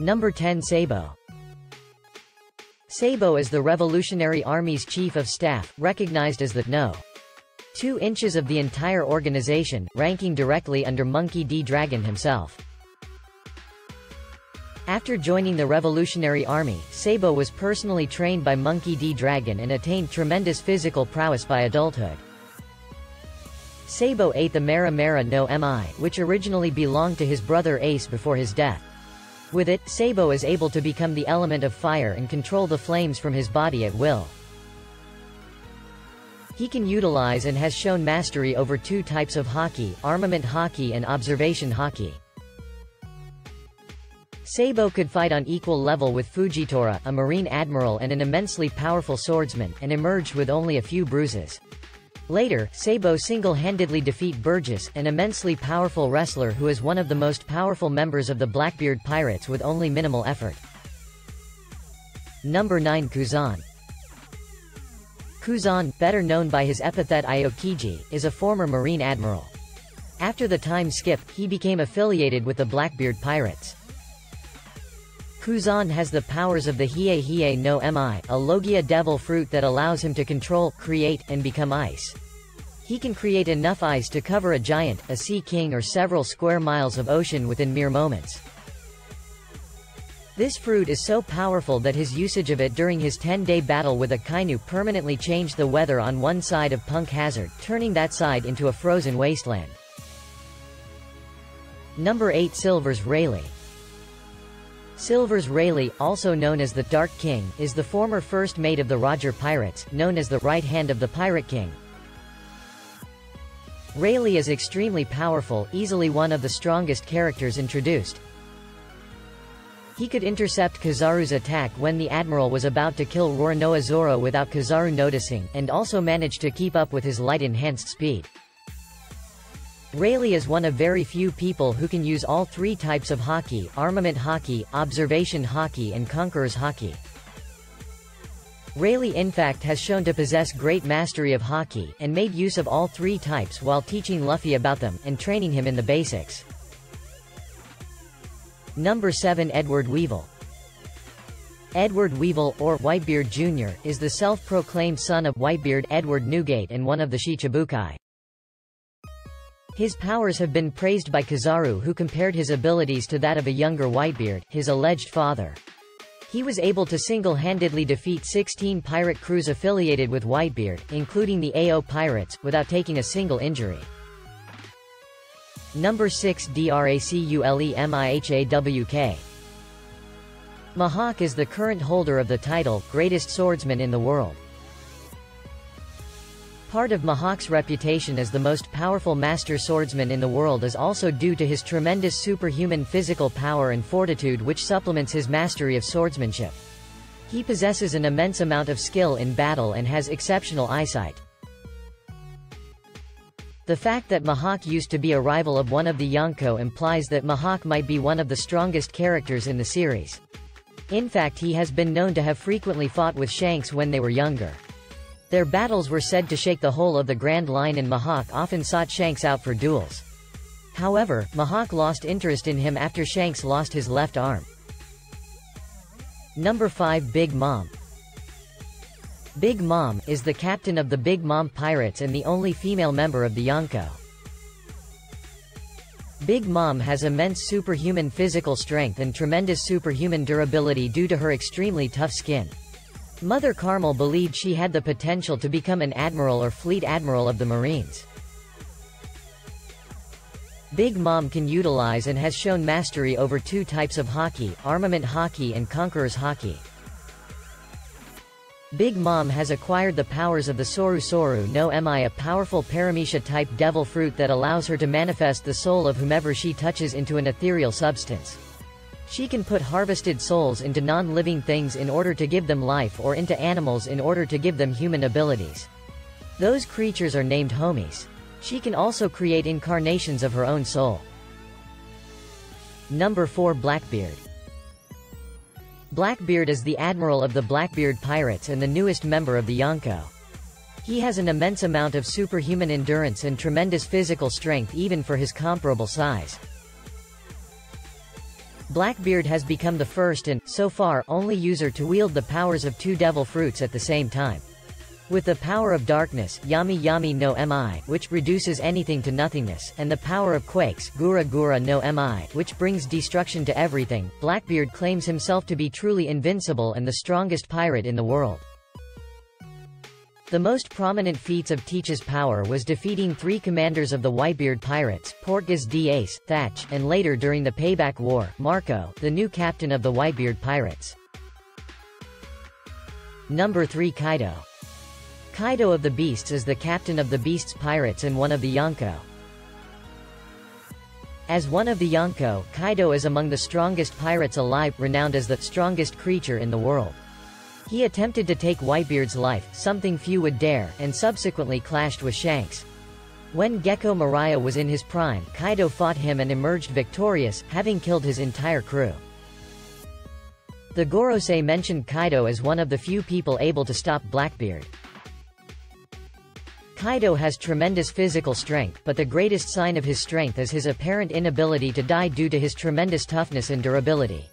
Number 10. Sabo. Sabo is the Revolutionary Army's Chief of Staff, recognized as the No. 2 inches of the entire organization, ranking directly under Monkey D. Dragon himself. After joining the Revolutionary Army, Sabo was personally trained by Monkey D. Dragon and attained tremendous physical prowess by adulthood. Sabo ate the Mera Mera no Mi, which originally belonged to his brother Ace before his death. With it, Sabo is able to become the element of fire and control the flames from his body at will. He can utilize and has shown mastery over 2 types of Haki, Armament Haki and Observation Haki. Sabo could fight on equal level with Fujitora, a Marine Admiral and an immensely powerful swordsman, and emerged with only a few bruises. Later, Sabo single-handedly defeat Burgess, an immensely powerful wrestler who is one of the most powerful members of the Blackbeard Pirates with only minimal effort. Number 9. Kuzan. Kuzan, better known by his epithet Aokiji, is a former Marine Admiral. After the time skip, he became affiliated with the Blackbeard Pirates. Kuzan has the powers of the Hie Hie no Mi, a Logia devil fruit that allows him to control, create, and become ice. He can create enough ice to cover a giant, a sea king or several square miles of ocean within mere moments. This fruit is so powerful that his usage of it during his 10-day battle with Akainu permanently changed the weather on one side of Punk Hazard, turning that side into a frozen wasteland. Number 8. Silvers Rayleigh. Silvers Rayleigh, also known as the Dark King, is the former first mate of the Roger Pirates, known as the right hand of the Pirate King. Rayleigh is extremely powerful, easily one of the strongest characters introduced. He could intercept Kizaru's attack when the Admiral was about to kill Roronoa Zoro without Kizaru noticing, and also managed to keep up with his light-enhanced speed. Rayleigh is one of very few people who can use all 3 types of Haki, Armament Haki, Observation Haki and Conqueror's Haki. Rayleigh in fact has shown to possess great mastery of Haki, and made use of all 3 types while teaching Luffy about them, and training him in the basics. Number 7. Edward Weevil. Edward Weevil, or Whitebeard Jr., is the self-proclaimed son of Whitebeard Edward Newgate and one of the Shichibukai. His powers have been praised by Kizaru, who compared his abilities to that of a younger Whitebeard, his alleged father. He was able to single-handedly defeat 16 pirate crews affiliated with Whitebeard, including the AO Pirates, without taking a single injury. Number 6. Draculemihawk. Mihawk is the current holder of the title, Greatest Swordsman in the World. Part of Mihawk's reputation as the most powerful master swordsman in the world is also due to his tremendous superhuman physical power and fortitude, which supplements his mastery of swordsmanship. He possesses an immense amount of skill in battle and has exceptional eyesight. The fact that Mihawk used to be a rival of one of the Yonko implies that Mihawk might be one of the strongest characters in the series. In fact, he has been known to have frequently fought with Shanks when they were younger. Their battles were said to shake the whole of the Grand Line, and Mihawk often sought Shanks out for duels. However, Mihawk lost interest in him after Shanks lost his left arm. Number 5. Big Mom. Big Mom is the captain of the Big Mom Pirates and the only female member of the Yonko. Big Mom has immense superhuman physical strength and tremendous superhuman durability due to her extremely tough skin. Mother Carmel believed she had the potential to become an admiral or fleet admiral of the Marines. Big Mom can utilize and has shown mastery over 2 types of Haki, Armament Haki and Conqueror's Haki. Big Mom has acquired the powers of the Soru Soru no Mi, a powerful Paramecia-type devil fruit that allows her to manifest the soul of whomever she touches into an ethereal substance. She can put harvested souls into non-living things in order to give them life, or into animals in order to give them human abilities. Those creatures are named homies. She can also create incarnations of her own soul. Number 4. Blackbeard. Blackbeard is the admiral of the Blackbeard Pirates and the newest member of the Yonko. He has an immense amount of superhuman endurance and tremendous physical strength even for his comparable size. Blackbeard has become the first and, so far, only user to wield the powers of two Devil Fruits at the same time. With the power of darkness, Yami Yami no Mi, which reduces anything to nothingness, and the power of quakes, Gura Gura no Mi, which brings destruction to everything, Blackbeard claims himself to be truly invincible and the strongest pirate in the world. The most prominent feats of Teach's power was defeating three commanders of the Whitebeard Pirates, Portgas d'Ace, Thatch, and later during the Payback War, Marco, the new captain of the Whitebeard Pirates. Number 3, Kaido. Kaido of the Beasts is the captain of the Beasts Pirates and one of the Yonko. As one of the Yonko, Kaido is among the strongest pirates alive, renowned as the strongest creature in the world. He attempted to take Whitebeard's life, something few would dare, and subsequently clashed with Shanks. When Gekko Mariya was in his prime, Kaido fought him and emerged victorious, having killed his entire crew. The Gorosei mentioned Kaido as one of the few people able to stop Blackbeard. Kaido has tremendous physical strength, but the greatest sign of his strength is his apparent inability to die due to his tremendous toughness and durability.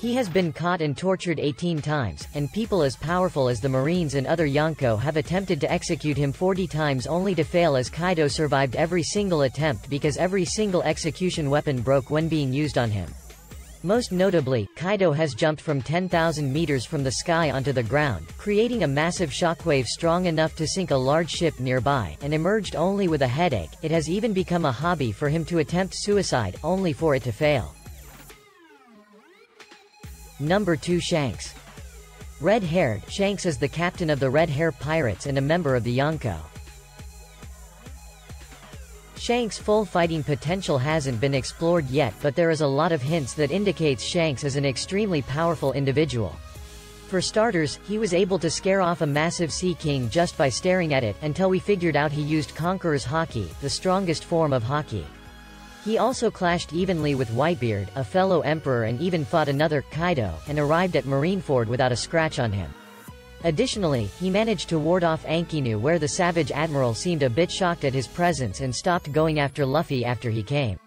He has been caught and tortured 18 times, and people as powerful as the Marines and other Yonko have attempted to execute him 40 times only to fail, as Kaido survived every single attempt because every single execution weapon broke when being used on him. Most notably, Kaido has jumped from 10,000 meters from the sky onto the ground, creating a massive shockwave strong enough to sink a large ship nearby, and emerged only with a headache. It has even become a hobby for him to attempt suicide, only for it to fail. Number 2, Shanks. Red-haired, Shanks is the captain of the Red Hair Pirates and a member of the Yonko. Shanks' full fighting potential hasn't been explored yet, but there is a lot of hints that indicates Shanks is an extremely powerful individual. For starters, he was able to scare off a massive Sea King just by staring at it, until we figured out he used Conqueror's Haki, the strongest form of Haki. He also clashed evenly with Whitebeard, a fellow emperor, and even fought another, Kaido, and arrived at Marineford without a scratch on him. Additionally, he managed to ward off Akainu, where the savage admiral seemed a bit shocked at his presence and stopped going after Luffy after he came.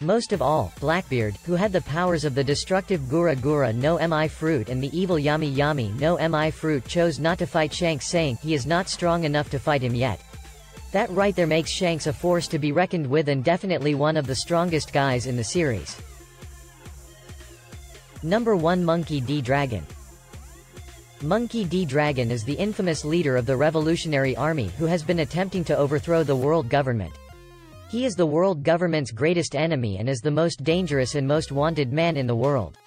Most of all, Blackbeard, who had the powers of the destructive Gura Gura no Mi fruit and the evil Yami Yami no Mi fruit, chose not to fight Shanks, saying he is not strong enough to fight him yet. That right there makes Shanks a force to be reckoned with and definitely one of the strongest guys in the series. Number 1, Monkey D. Dragon. Monkey D. Dragon is the infamous leader of the Revolutionary Army who has been attempting to overthrow the world government. He is the world government's greatest enemy and is the most dangerous and most wanted man in the world.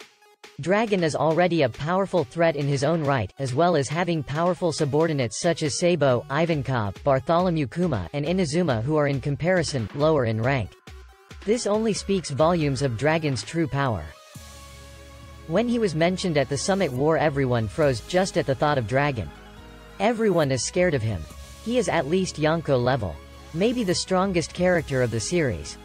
Dragon is already a powerful threat in his own right, as well as having powerful subordinates such as Sabo, Ivankov, Bartholomew Kuma, and Inazuma, who are in comparison lower in rank. This only speaks volumes of Dragon's true power. When he was mentioned at the summit war, everyone froze just at the thought of Dragon. Everyone is scared of him. He is at least Yonko level. Maybe the strongest character of the series.